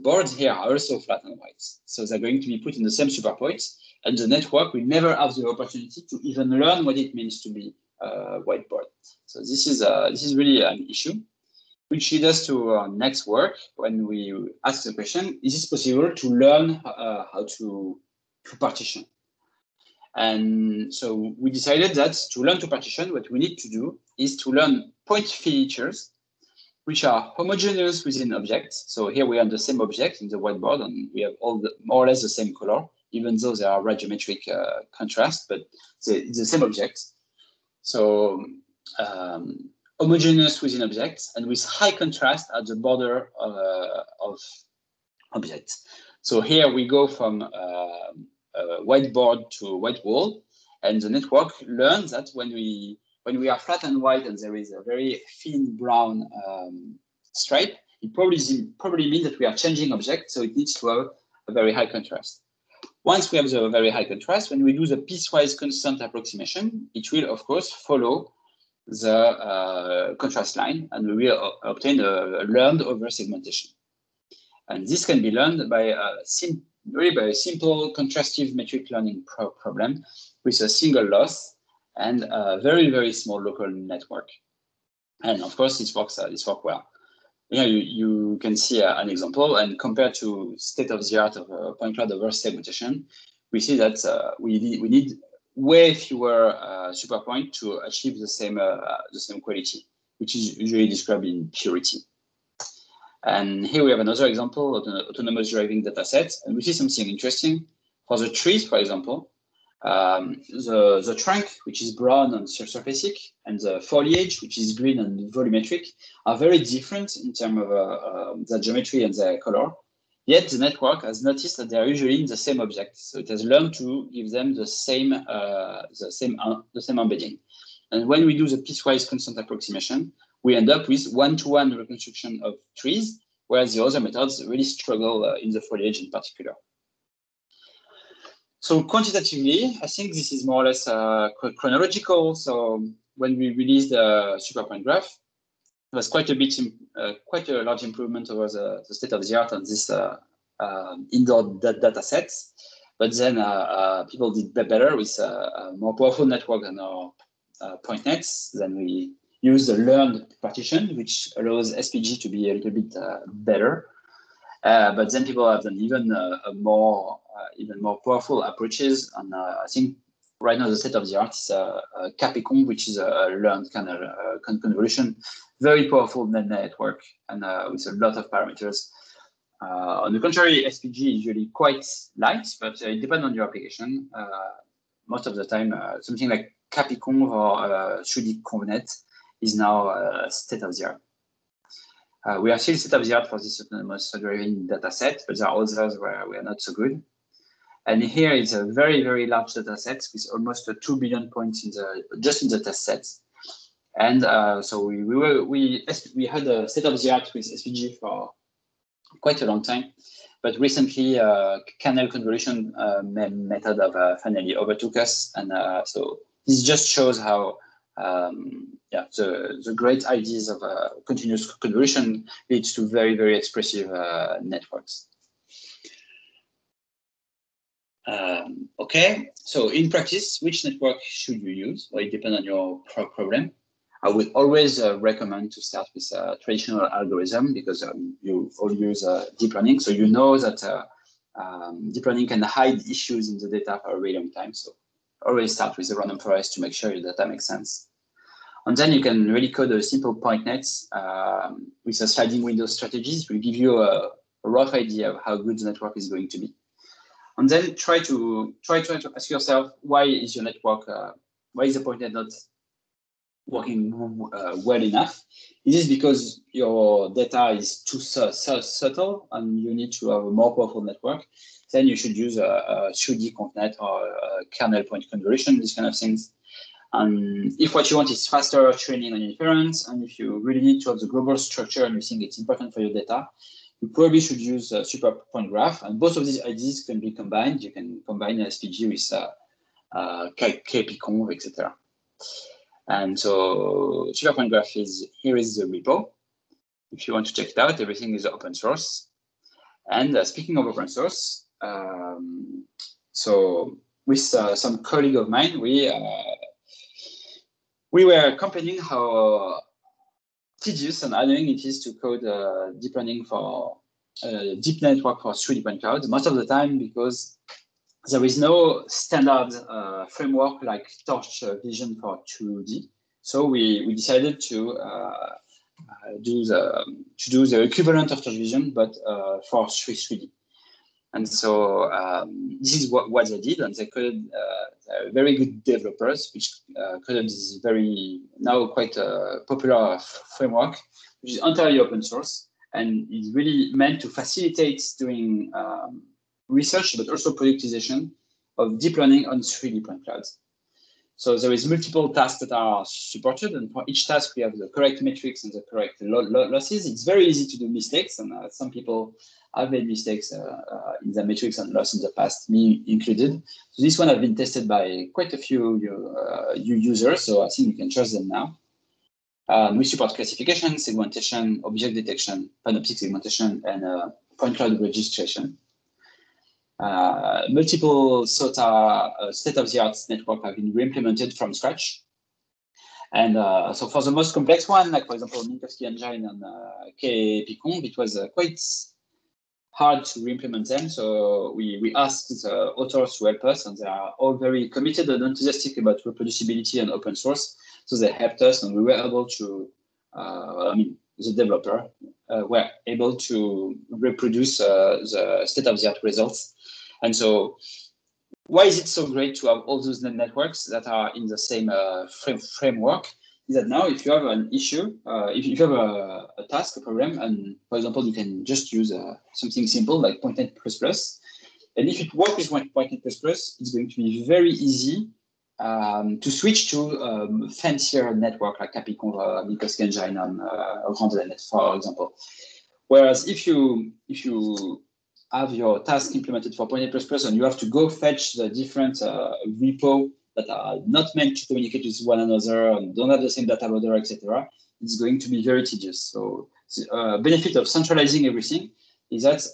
boards here are also flat and white. So they're going to be put in the same super points, and the network will never have the opportunity to even learn what it means to be a whiteboard. So this is really an issue, which leads us to our next work when we ask the question, is it possible to learn how to partition? And so we decided that to learn to partition, what we need to do is to learn point features, which are homogeneous within objects. So here we have the same object in the whiteboard, and we have more or less the same color, even though there are radiometric contrast, but it's the same object. So, homogeneous within objects and with high contrast at the border of objects. So here we go from a whiteboard to a white wall, and the network learns that when we are flat and white and there is a very thin brown stripe, it probably means that we are changing objects, so it needs to have a very high contrast. Once we have the very high contrast, when we do the piecewise constant approximation, it will of course follow the contrast line, and we will obtain a learned over segmentation. And this can be learned by a very simple contrastive metric learning problem with a single loss and a very small local network. And of course, this works well. Here you can see an example, and compared to state of the art of point cloud over segmentation, we see that we need way fewer super points to achieve the same quality, which is usually described in purity. And here we have another example of an autonomous driving data set, and we see something interesting. For the trees, for example, the trunk, which is brown and surfacic, and the foliage, which is green and volumetric, are very different in terms of the geometry and the color. Yet the network has noticed that they are usually in the same object, so it has learned to give them the same embedding, And when we do the piecewise constant approximation, we end up with one-to-one reconstruction of trees, whereas the other methods really struggle in the foliage in particular. So quantitatively, I think this is more or less chronological. So when we released the superpoint graph, it was quite a bit, quite a large improvement over the state of the art on this indoor data sets. But then people did better with a more powerful network than our point nets. Then we use the learned partition, which allows SPG to be a little bit better. But then people have done even more powerful approaches. And I think right now the state of the art is KPConv, which is a learned kind of convolution, very powerful network, and with a lot of parameters. On the contrary, SPG is usually quite light, but it depends on your application. Most of the time, something like KPConv or 3D ConvNet is now state of the art. We are still state of the art for this autonomous driving data set, but there are others where we are not so good. And here is a very, very large data set with almost 2 billion points in the, just in the test sets. And so we had a state of the art with SVG for quite a long time, but recently canal convolution method of finally overtook us, and so this just shows how the great ideas of continuous convolution leads to very, very expressive networks. Okay, so in practice, which network should you use? Well, it depends on your problem. I would always recommend to start with a traditional algorithm, because you all use deep learning. So you know that deep learning can hide issues in the data for a really long time. So always start with a random forest to make sure your data makes sense. And then you can really code a simple point net with a sliding window strategies. It will give you a rough idea of how good the network is going to be. And then try to ask yourself, why is your network, why is the point net not working well enough? Is this because your data is too subtle and you need to have a more powerful network? Then you should use a 3D ConvNet or a kernel point convolution, these kind of things. And if what you want is faster training and inference, and if you really need to have the global structure and you think it's important for your data, you probably should use a superpoint graph. And both of these ideas can be combined. You can combine SPG with KPConv, etc. And so superpoint graph is, here is the repo. If you want to check it out, everything is open source. And speaking of open source, so with some colleague of mine, we were complaining how tedious and annoying it is to code deep learning for deep network for 3D point clouds, most of the time because there is no standard framework like Torch Vision for 2D. So we decided to do the equivalent of Torch Vision, but for 3D. And so this is what they did, and they coded very good developers, which coded this very, now quite a popular framework, which is entirely open source, and is really meant to facilitate doing research, but also productization of deep learning on 3D point clouds. So there is multiple tasks that are supported, and for each task, we have the correct metrics and the correct losses. It's very easy to do mistakes, and some people I've made mistakes in the metrics and loss in the past, me included. So this one has been tested by quite a few users, so I think you can trust them now. We support classification, segmentation, object detection, panoptic segmentation, and point cloud registration. Multiple SOTA state-of-the-art network have been re-implemented from scratch. And so for the most complex one, like for example, Minkowski Engine and KPConv, it was quite hard to re-implement them, so we asked the authors to help us, and they are all very committed and enthusiastic about reproducibility and open source, so they helped us, and we were able to, the developer, were able to reproduce the state-of-the-art results. And so why is it so great to have all those networks that are in the same framework? That now, if you have an issue, if you have a task, a program, and for example, you can just use something simple like PointNet++. And if it works with PointNet++, it's going to be very easy to switch to fancier network like KPConv, Minkowski Engine on ResNet, for example. Whereas if you have your task implemented for PointNet++, and you have to go fetch the different repo that are not meant to communicate with one another and don't have the same data loader, etc., it's going to be very tedious. So the benefit of centralizing everything is that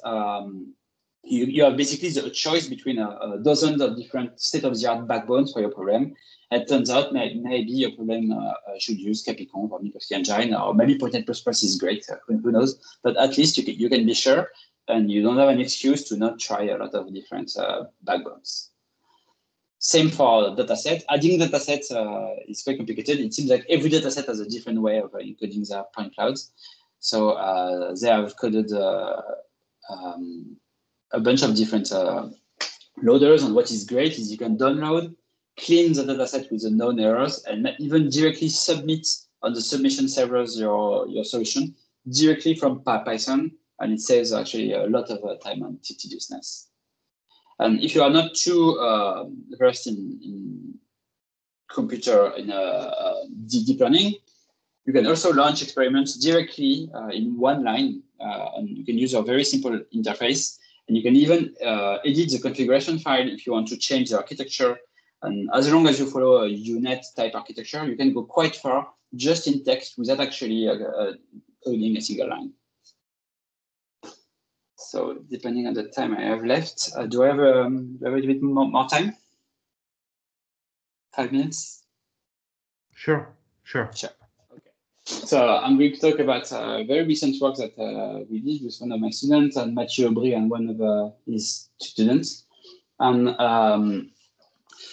you have basically a choice between a dozen of different state-of-the-art backbones for your program. It turns out maybe your program should use KPConv or Minkowski Engine, or maybe PointNet++ is great, who knows? But at least you can be sure, and you don't have an excuse to not try a lot of different backbones. Same for dataset. Adding datasets is quite complicated. It seems like every dataset has a different way of encoding their point clouds. So they have coded a bunch of different loaders. And what is great is you can download, clean the dataset with the known errors, and even directly submit on the submission servers your solution directly from Python. And it saves actually a lot of time and tediousness. And if you are not too versed in deep learning, you can also launch experiments directly in one line. And you can use a very simple interface. And you can even edit the configuration file if you want to change the architecture. And as long as you follow a UNet type architecture, you can go quite far just in text without actually coding a single line. So depending on the time I have left, do I have a little bit more time? 5 minutes? Sure. Okay. So I'm going to talk about very recent work that we did with one of my students, and Mathieu Aubry and one of his students. And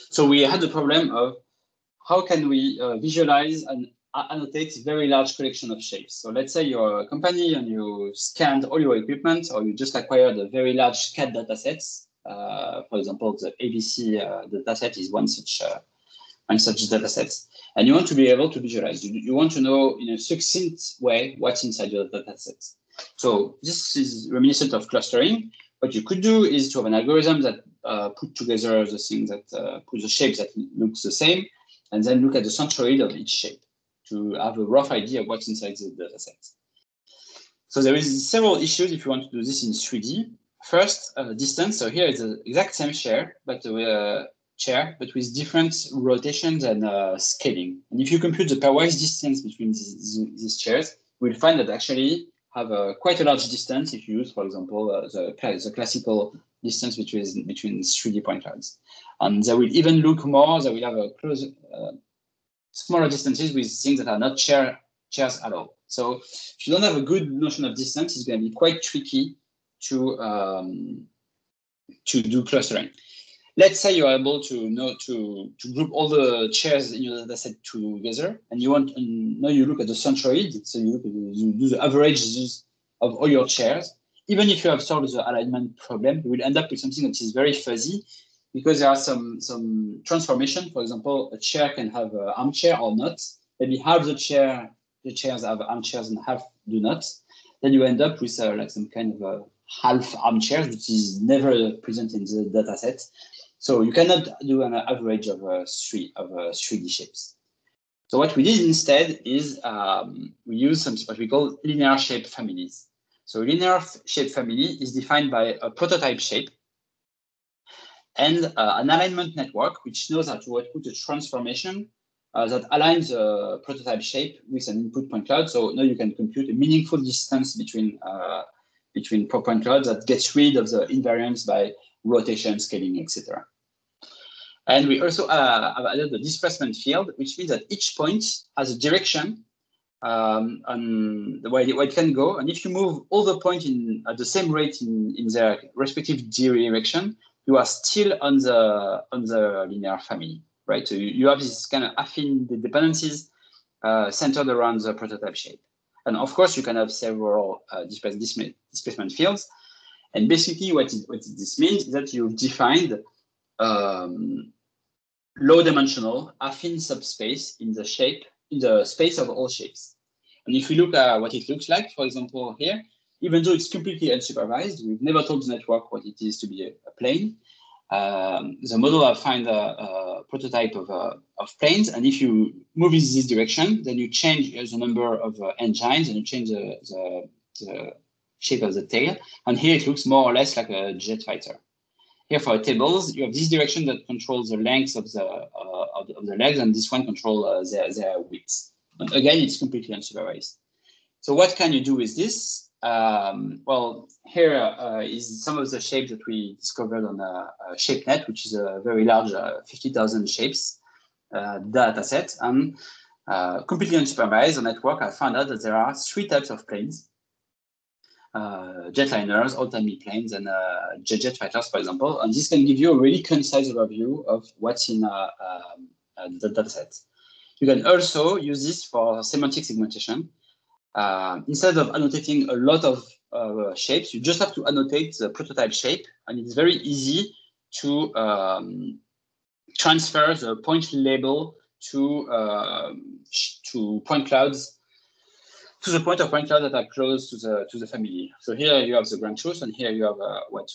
so we had the problem of how can we visualize and annotates very large collection of shapes. So let's say you're a company and you scanned all your equipment, or you just acquired a very large CAD datasets. For example, the ABC dataset is one such dataset, and you want to be able to visualize. You want to know in a succinct way what's inside your dataset. So this is reminiscent of clustering. What you could do is to have an algorithm that put together the things that put the shapes that looks the same, and then look at the centroid of each shape to have a rough idea of what's inside the dataset. So there is several issues if you want to do this in 3D. First, distance. So here is the exact same chair, but with different rotations and scaling. And if you compute the pairwise distance between these chairs, we'll find that actually have quite a large distance if you use, for example, the classical distance between 3D point clouds. And they will even look more. They will have a close. Smaller distances with things that are not chairs at all. So if you don't have a good notion of distance, it's going to be quite tricky to do clustering. Let's say you are able to know to group all the chairs in your dataset together, and you want and now you look at the centroid. So you do the averages of all your chairs. Even if you have solved the alignment problem, you will end up with something that is very fuzzy, because there are some transformation. For example, a chair can have an armchair or not. Maybe half the chairs have armchairs and half do not. Then you end up with like some kind of a half armchair, which is never present in the data set. So you cannot do an average of 3D shapes. So what we did instead is we use what we call linear shape families. So linear shape family is defined by a prototype shape and an alignment network, which knows how to output a transformation that aligns a prototype shape with an input point cloud. So now you can compute a meaningful distance between point clouds that gets rid of the invariance by rotation, scaling, etc. And we also have added the displacement field, which means that each point has a direction and where it can go. And if you move all the points at the same rate in their respective direction, you are still on the linear family, right? So you have this kind of affine dependencies centered around the prototype shape. And of course, you can have several displacement fields. And basically what this means is that you've defined low dimensional affine subspace in the space of all shapes. And if we look at what it looks like, for example, here, even though it's completely unsupervised, we've never told the network what it is to be a plane. the model will find a prototype of planes, and if you move in this direction, then you change the number of engines and you change the shape of the tail. And here it looks more or less like a jet fighter. Here for tables, you have this direction that controls the length of the legs, and this one controls their width. And again, it's completely unsupervised. So what can you do with this? Well, here is some of the shapes that we discovered on ShapeNet, which is a very large 50,000 shapes data set. And completely unsupervised on network, I found out that there are three types of planes. Jetliners, autonomy planes, and jet fighters, for example. And this can give you a really concise overview of what's in the data set. You can also use this for semantic segmentation. Instead of annotating a lot of shapes, you just have to annotate the prototype shape, and it's very easy to transfer the point label to point clouds, to the point of point clouds that are close to the family. So here you have the ground truth, and here you have what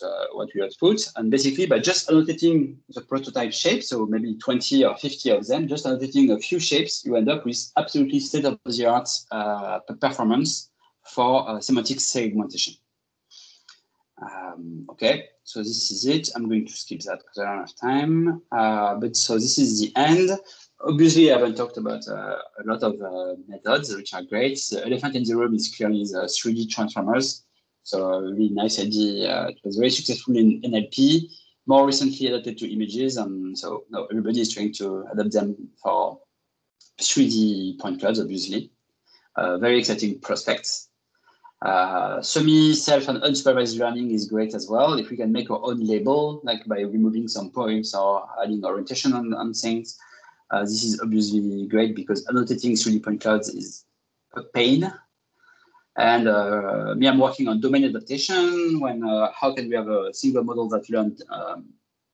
we output. And basically, by just annotating the prototype shape, so maybe 20 or 50 of them, just annotating a few shapes, you end up with absolutely state-of-the-art performance for semantic segmentation. Okay, so this is it. I'm going to skip that because I don't have time. But so this is the end. Obviously, I haven't talked about a lot of methods, which are great. The elephant in the room is clearly the 3D transformers. So a really nice idea. It was very successful in NLP, more recently adapted to images. And so now everybody is trying to adapt them for 3D point clouds, obviously. Very exciting prospects. Semi-self and unsupervised learning is great as well. If we can make our own label, like by removing some points or adding orientation on things, this is obviously great because annotating 3D point clouds is a pain. And me, I'm working on domain adaptation. When how can we have a single model that learned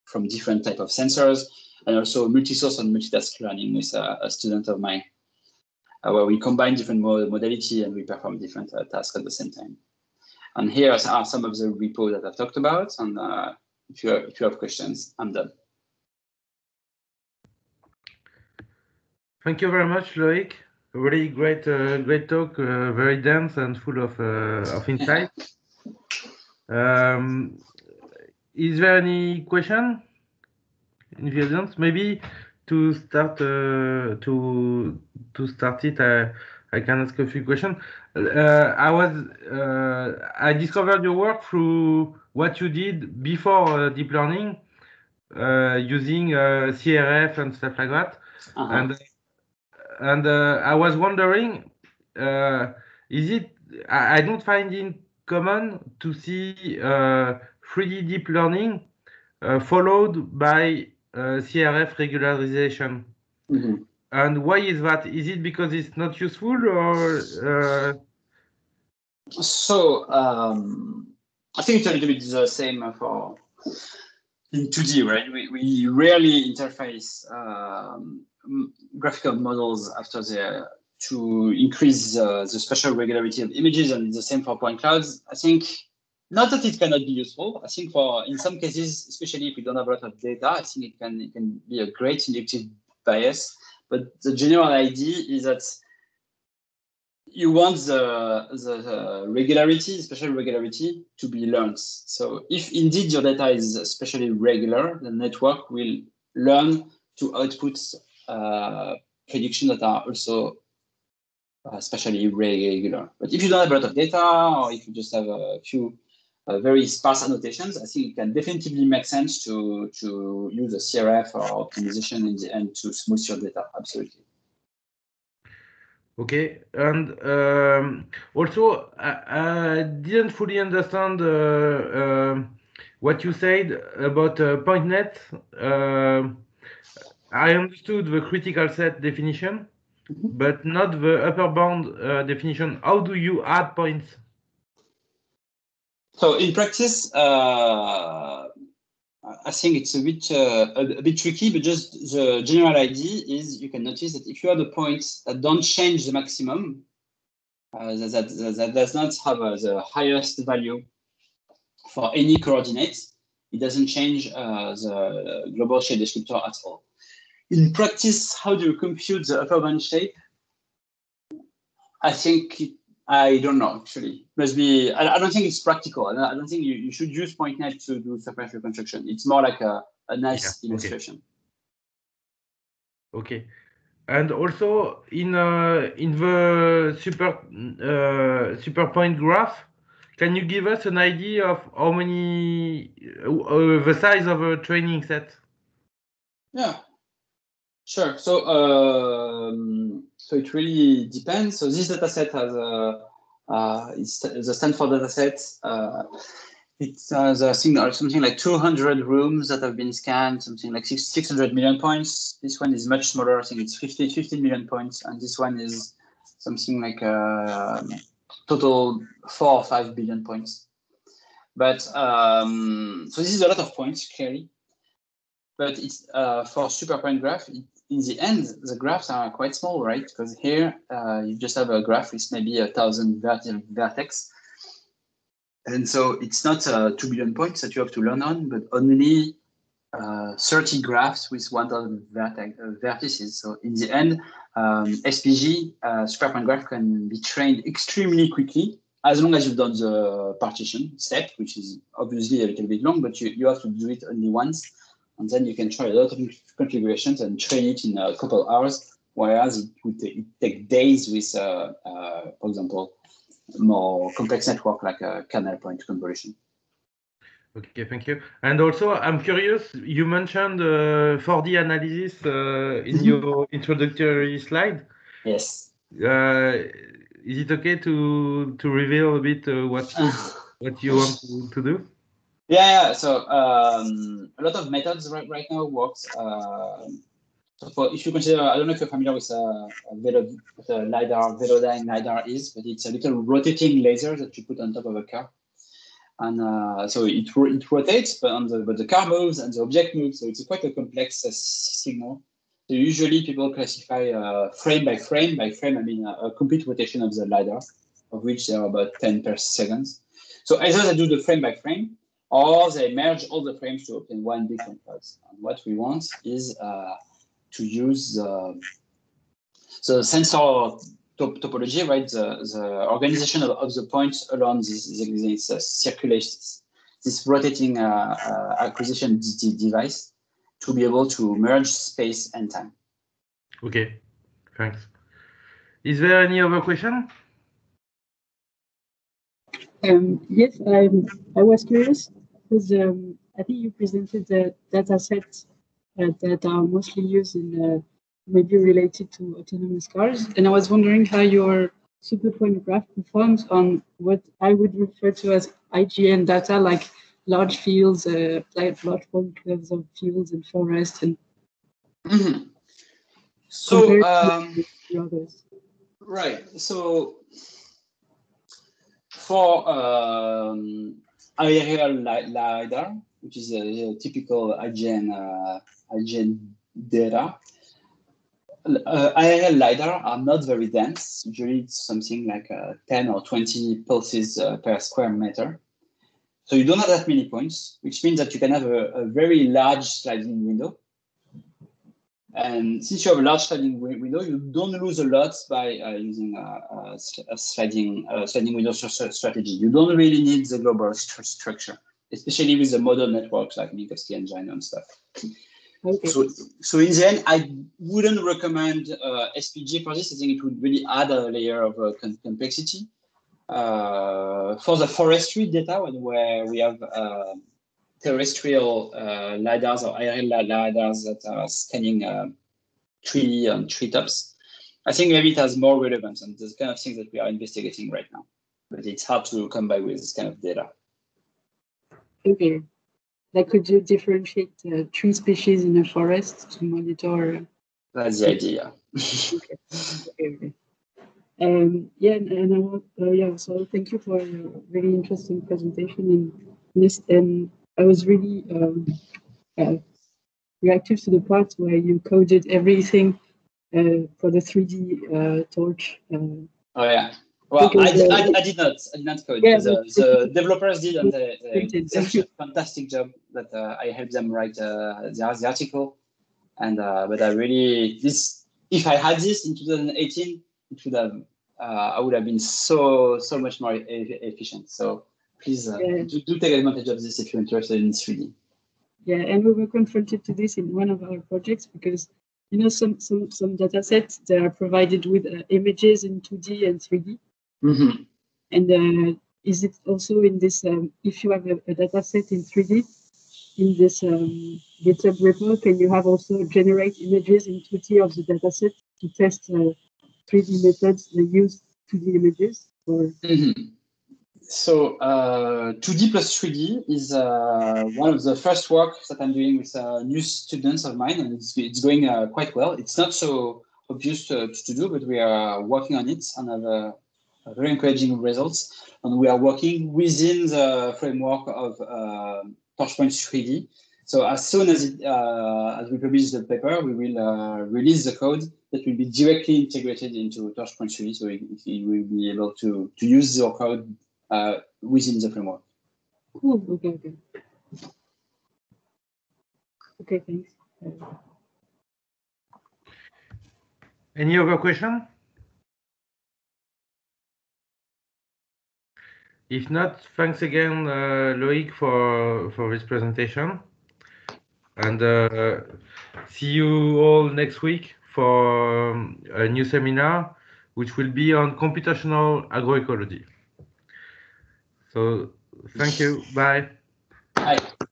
from different type of sensors, and also multi-source and multitask learning with a student of mine, where we combine different modality and we perform different tasks at the same time. And here are some of the repos that I've talked about. And if you have questions, I'm done. Thank you very much, Loic. Really great, great talk. Very dense and full of insight. Is there any question in the audience? Maybe to start it, I can ask a few questions. I discovered your work through what you did before deep learning, using CRF and stuff like that, and I was wondering, is it? I don't find it common to see 3D deep learning followed by CRF regularization. Mm-hmm. And why is that? Is it because it's not useful, or? I think it's a little bit the same for in 2D, right? We rarely interface graphical models after to increase the spatial regularity of images, and it's the same for point clouds. I think not that it cannot be useful. I think for in some cases, especially if we don't have a lot of data, I think it can be a great inductive bias. But the general idea is that you want the regularity, spatial regularity, to be learned. So if indeed your data is spatially regular, the network will learn to output predictions that are also spatially regular. But if you don't have a lot of data, or if you just have a few very sparse annotations, I think it can definitively make sense to use a CRF or optimization in the end to smooth your data. Absolutely. Okay, and also I didn't fully understand what you said about PointNet. I understood the critical set definition, but not the upper bound definition. How do you add points? So in practice, I think it's a bit tricky, but just the general idea is you can notice that if you have the points that don't change the maximum, that does not have the highest value for any coordinates, It doesn't change the global shape descriptor at all. In practice, how do you compute the upper bound shape? I think, I don't know, actually. Must be, I don't think it's practical. I don't think you should use PointNet to do surface reconstruction. It's more like a nice illustration. Okay. And also in the super point graph, can you give us an idea of how many the size of a training set? Yeah, sure. So so it really depends. So this dataset has it's the Stanford dataset. It has something like 200 rooms that have been scanned, something like 600 million points. This one is much smaller. I think it's 15 million points, and this one is something like total 4 or 5 billion points. But so this is a lot of points, clearly. But it's for super point graph. In the end, the graphs are quite small, right? Because here you just have a graph with maybe 1,000 vertex. And so it's not 2 billion points that you have to learn on, but only 30 graphs with 1,000 vertices. So in the end, SPG, super point graph, can be trained extremely quickly, as long as you've done the partition step, which is obviously a little bit long, but you have to do it only once. And then you can try a lot of configurations and train it in a couple hours, whereas it would take days with, for example, more complex network like a canal point convolution. Okay, thank you. And also, I'm curious, you mentioned 4D analysis in your introductory slide. Yes. Is it okay to reveal a bit what you want to do? Yeah. So a lot of methods right now works. So if you consider, I don't know if you're familiar with Velodyne LiDAR is, but it's a little rotating laser that you put on top of a car. And so it rotates, but the car moves and the object moves. So it's quite a complex signal. So usually people classify frame by frame. By frame, I mean a complete rotation of the LiDAR, of which there are about 10 per second. So either they do the frame by frame, or they merge all the frames to obtain one big complex. And what we want is to use the sensor topology, right? The organization of the points along this circulation, this rotating acquisition device, to be able to merge space and time. Okay, thanks. Is there any other question? Yes, I was curious because I think you presented the data sets that are mostly used in maybe related to autonomous cars. And I was wondering how your super point graph performs on what I would refer to as IGN data, like large fields, like large point curves of fields and forests. And so, the others. Right. So, for aerial LiDAR, which is a typical IGN data, aerial LiDAR are not very dense. Usually it's something like 10 or 20 pulses per square meter. So you don't have that many points, which means that you can have a very large sliding window. And since you have a large sliding window, you don't lose a lot by using a sliding window strategy. You don't really need the global structure, especially with the model networks like Minkowski Engine and stuff. Okay. So in the end, I wouldn't recommend SPG for this. I think it would really add a layer of complexity. For the forestry data, where we have terrestrial LiDARs or aerial LiDARs that are scanning tree and treetops, I think maybe it has more relevance, and the kind of things that we are investigating right now. But it's hard to come by with this kind of data. Okay. Like, could you differentiate tree species in a forest to monitor? That's the idea. Okay. Okay. Yeah, and I want, yeah, so thank you for a really interesting presentation. And I was really reactive to the part where you coded everything for the 3D torch. Oh, yeah. Well, I did not code. Yeah, the developers did, and they did such a fantastic job that I helped them write the article. And but I really if I had this in 2018, it would have I would have been so much more efficient. So please do take advantage of this if you're interested in 3D. Yeah, and we were confronted to this in one of our projects because you know some data sets they are provided with images in 2D and 3D. Mm-hmm. And is it also in this if you have a data set in 3D in this GitHub repo, can you have also generate images in 2D of the data set to test 3D methods that use 2D images? Or mm-hmm. So 2D plus 3D is one of the first work that I'm doing with new students of mine, and it's going quite well. It's not so obvious to do, but we are working on it and have very encouraging results. And we are working within the framework of Torch Point 3D. So as soon as we publish the paper, we will release the code that will be directly integrated into Torch Point 3D, so it will be able to use your code within the framework. Cool. Okay, thanks. Any other question? If not, thanks again, Loic, for this presentation. And see you all next week for a new seminar, which will be on computational agroecology. So thank you. Bye. Bye.